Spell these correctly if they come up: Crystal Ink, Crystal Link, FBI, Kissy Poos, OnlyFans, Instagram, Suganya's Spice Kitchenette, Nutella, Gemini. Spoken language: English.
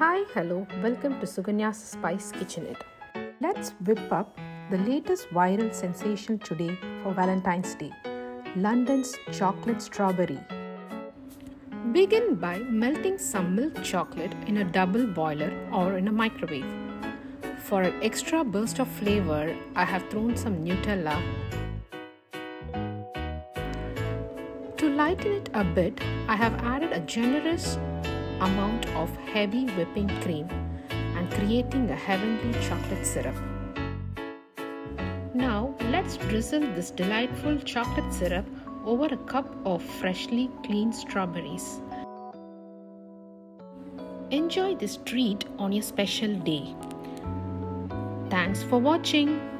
Hi, hello, welcome to Suganya's Spice Kitchenette. Let's whip up the latest viral sensation today for Valentine's Day, London's chocolate strawberry. Begin by melting some milk chocolate in a double boiler or in a microwave. For an extra burst of flavor, I have thrown some Nutella. To lighten it a bit, I have added a generous amount of heavy whipping cream and creating a heavenly chocolate syrup. Now let's drizzle this delightful chocolate syrup over a cup of freshly cleaned strawberries. Enjoy this treat on your special day. Thanks for watching.